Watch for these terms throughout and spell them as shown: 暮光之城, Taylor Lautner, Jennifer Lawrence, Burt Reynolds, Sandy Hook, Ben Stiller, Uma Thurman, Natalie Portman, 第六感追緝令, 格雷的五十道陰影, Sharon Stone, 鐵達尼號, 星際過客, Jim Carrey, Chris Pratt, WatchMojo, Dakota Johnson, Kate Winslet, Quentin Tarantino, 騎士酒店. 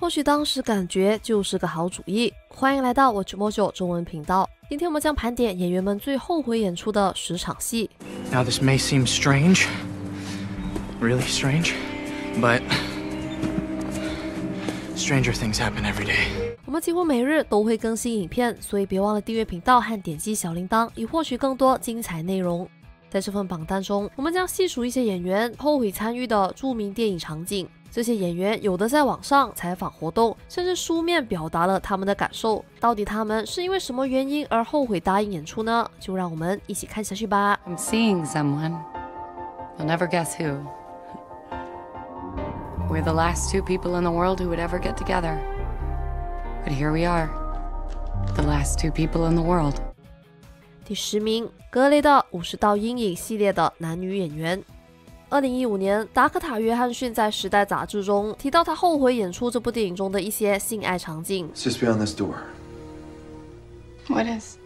或许当时感觉就是个好主意。欢迎来到我去Mojo中文频道，今天我们将盘点演员们最后悔演出的10场戏。Now this may seem strange, really strange, but stranger things happen every day. 我们几乎每日都会更新影片，所以别忘了订阅频道和点击小铃铛，以获取更多精彩内容。在这份榜单中，我们将细数一些演员后悔参与的著名电影场景。这些演员有的在网上采访活动，甚至书面表达了他们的感受。到底他们是因为什么原因而后悔答应演出呢？就让我们一起看下去吧。I'm seeing someone. You'll never guess who. We're the last two people in the world who would ever get together. But here we are, the last two people in the world. 第10名，格雷的50道阴影系列的男女演员。2015年，达科塔·约翰逊在《时代》杂志中提到，他后悔演出这部电影中的一些性爱场景。Just beyond this door. What is?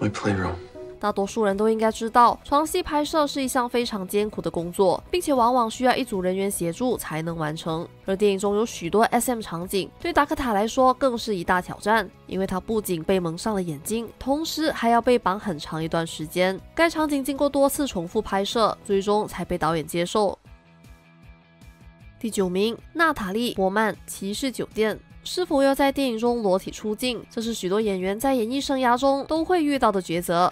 My playroom. 大多数人都应该知道，床戏拍摄是一项非常艰苦的工作，并且往往需要一组人员协助才能完成。而电影中有许多 SM 场景，对达科塔来说更是一大挑战，因为她不仅被蒙上了眼睛，同时还要被绑很长一段时间。该场景经过多次重复拍摄，最终才被导演接受。第9名，娜塔莉·波曼，《骑士酒店》。是否要在电影中裸体出镜？这是许多演员在演艺生涯中都会遇到的抉择。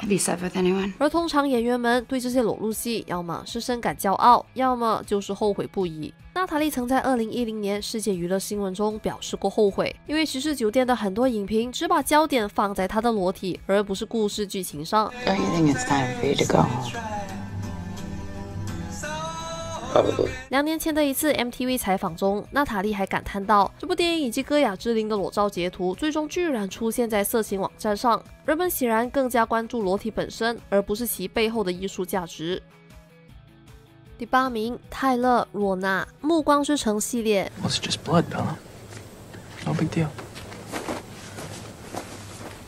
而通常演员们对这些裸露戏，要么是深感骄傲，要么就是后悔不已。娜塔莉曾在2010年世界娱乐新闻中表示过后悔，因为《骑士酒店》的很多影评只把焦点放在她的裸体，而不是故事剧情上。2年前的一次 MTV 采访中，娜塔莉还感叹到，这部电影以及戈雅之灵的裸照截图，最终居然出现在色情网站上。人们显然更加关注裸体本身，而不是其背后的艺术价值。第8名，泰勒·若纳，《暮光之城》系列。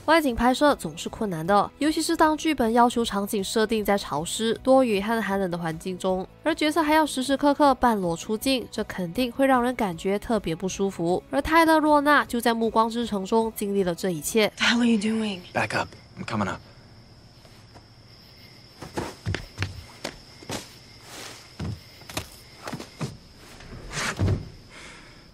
外景拍摄总是困难的，尤其是当剧本要求场景设定在潮湿、多雨和寒冷的环境中，而角色还要时时刻刻半裸出镜，这肯定会让人感觉特别不舒服。而泰勒·若纳就在《暮光之城》中经历了这一切。How are you doing? Back up. I'm coming up.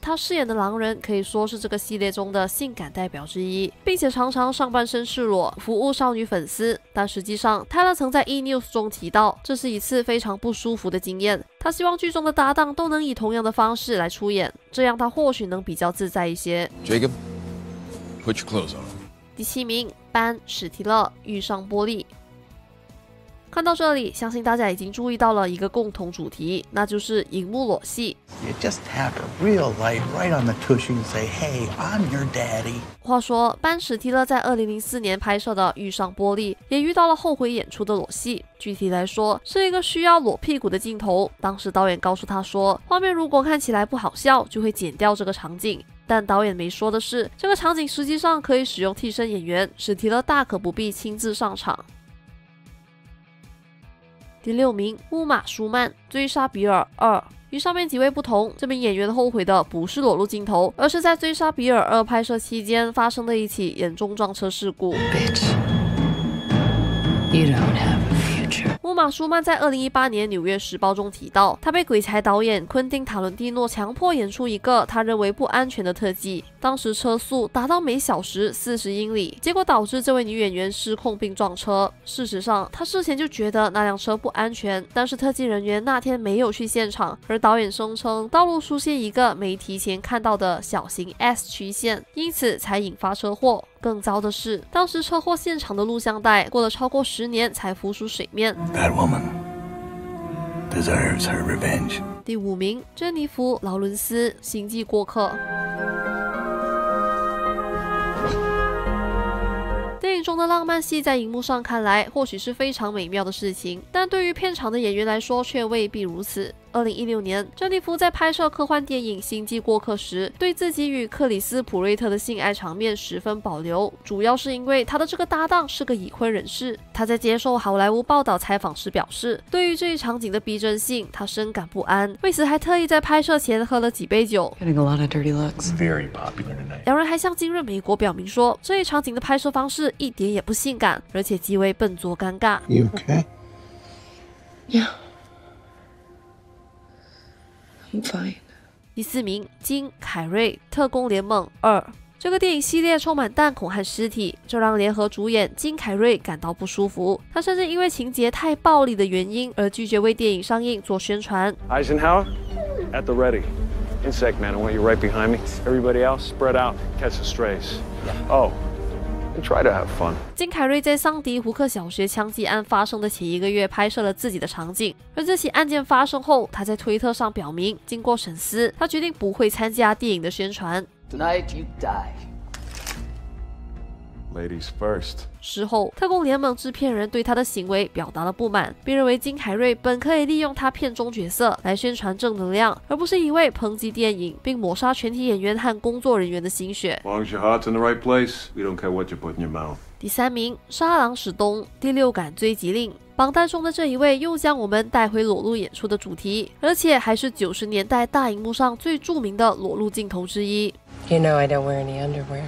她饰演的狼人可以说是这个系列中的性感代表之一，并且常常上半身赤裸服务少女粉丝。但实际上，泰勒曾在 E-News 中提到，这是一次非常不舒服的经验。她希望剧中的搭档都能以同样的方式来出演，这样她或许能比较自在一些。Jacob, put your clothes on. 第7名，班·史提勒，《遇上玻璃》。看到这里，相信大家已经注意到了一个共同主题，那就是荧幕裸戏。话说，班·史提勒在2004年拍摄的《遇上玻璃》也遇到了后悔演出的裸戏。具体来说，是一个需要裸屁股的镜头。当时导演告诉他说，画面如果看起来不好笑，就会剪掉这个场景。但导演没说的是，这个场景实际上可以使用替身演员，史提勒大可不必亲自上场。第6名，乌玛·舒曼，《追杀比尔2》。与上面几位不同，这名演员后悔的不是裸露镜头，而是在《追杀比尔2》拍摄期间发生的一起严重撞车事故。乌玛·舒曼在2018年《纽约时报》中提到，他被鬼才导演昆汀·塔伦蒂诺强迫演出一个他认为不安全的特技，当时车速达到每小时40英里，结果导致这位女演员失控并撞车。事实上，他事前就觉得那辆车不安全，但是特技人员那天没有去现场，而导演声称道路出现一个没提前看到的小型 S 曲线，因此才引发车祸。更糟的是，当时车祸现场的录像带过了超过10年才浮出水面。That woman deserves her revenge. 第5名，珍妮弗·劳伦斯，《星际过客》。电影中的浪漫戏在荧幕上看来或许是非常美妙的事情，但对于片场的演员来说却未必如此。2016年，珍妮芙在拍摄科幻电影《星际过客》时，对自己与克里斯·普瑞特的性爱场面十分保留，主要是因为她的这个搭档是个已婚人士。她在接受好莱坞报道采访时表示，对于这一场景的逼真性，她深感不安，为此还特意在拍摄前喝了几杯酒。两人还向《今日美国》表明说，这一场景的拍摄方式一点也不性感，而且极为笨拙尴尬。You okay? Yeah. I'm fine. 第四名，金·凯瑞《特工联盟2》。这个电影系列充满弹孔和尸体，这让联合主演金·凯瑞感到不舒服。他甚至因为情节太暴力的原因而拒绝为电影上映做宣传。Eisenhower at the ready. Insect man, I want you right behind me. Everybody else, spread out, catch the strays. Oh.Try to have fun. 金凯瑞在桑迪胡克小学枪击案发生的前一个月拍摄了自己的场景，而这起案件发生后，他在推特上表明，经过深思，他决定不会参加电影的宣传。Tonight you die.事后，特工联盟制片人对他的行为表达了不满，并认为金凯瑞本可以利用他片中角色来宣传正能量，而不是一味抨击电影并抹杀全体演员和工作人员的心血。第三名，沙朗史东《第六感追缉令》。榜单中的这一位又将我们带回裸露演出的主题，而且还是90年代大荧幕上最著名的裸露镜头之一。You know I don't wear any underwear.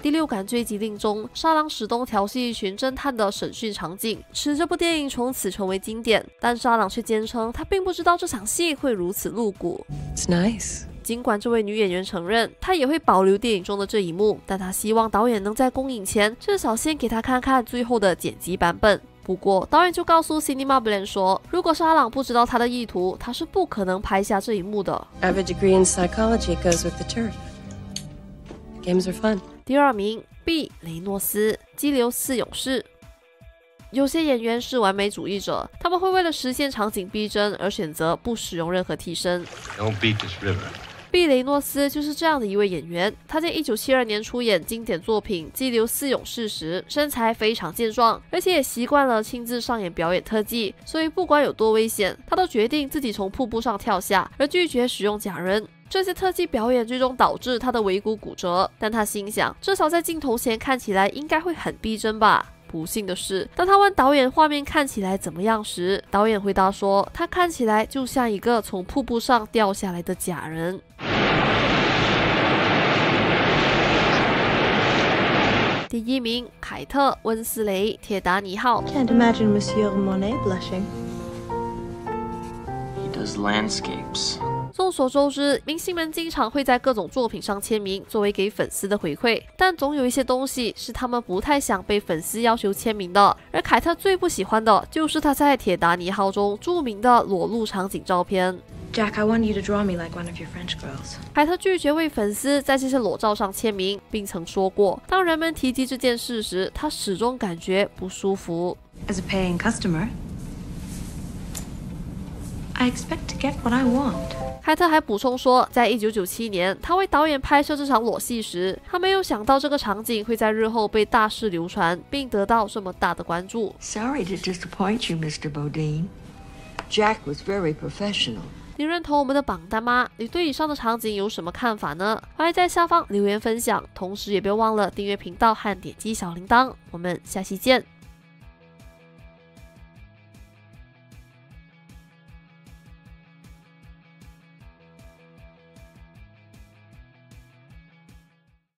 第六感追缉令中，沙朗史东调戏一群侦探的审讯场景，使这部电影从此成为经典。但沙朗却坚称他并不知道这场戏会如此露骨。尽管这位女演员承认她也会保留电影中的这一幕，但她希望导演能在公映前至少先给她看看最后的剪辑版本。不过，导演就告诉 Cinema Blend 说，如果沙朗不知道他的意图，他是不可能拍下这一幕的。第二名，毕·雷诺斯《激流四勇士》。有些演员是完美主义者，他们会为了实现场景逼真而选择不使用任何替身。毕·雷诺斯就是这样的一位演员，他在1972年出演经典作品《激流四勇士》时，身材非常健壮，而且也习惯了亲自上演表演特技，所以不管有多危险，他都决定自己从瀑布上跳下，而拒绝使用假人。这些特技表演最终导致他的尾骨骨折，但他心想，至少在镜头前看起来应该会很逼真吧。不幸的是，当他问导演画面看起来怎么样时，导演回答说，他看起来就像一个从瀑布上掉下来的假人。第一名，凯特·温斯雷《铁达尼号》。Can't imagine Monsieur Monet blushing. He does landscapes.众所周知，明星们经常会在各种作品上签名，作为给粉丝的回馈。但总有一些东西是他们不太想被粉丝要求签名的。而凯特最不喜欢的就是他在《铁达尼号》中著名的裸露场景照片。Jack, I want you to draw me like one of your French girls. 凯特拒绝为粉丝在这些裸照上签名，并曾说过，当人们提及这件事时，他始终感觉不舒服。As a paying customer, I expect to get what I want.凯特还补充说，在1997年，他为导演拍摄这场裸戏时，他没有想到这个场景会在日后被大肆流传，并得到这么大的关注。Sorry to disappoint you, Mr. Bodine. Jack was very professional. 你认同我们的榜单吗？你对以上的场景有什么看法呢？欢迎在下方留言分享，同时也别忘了订阅频道和点击小铃铛。我们下期见。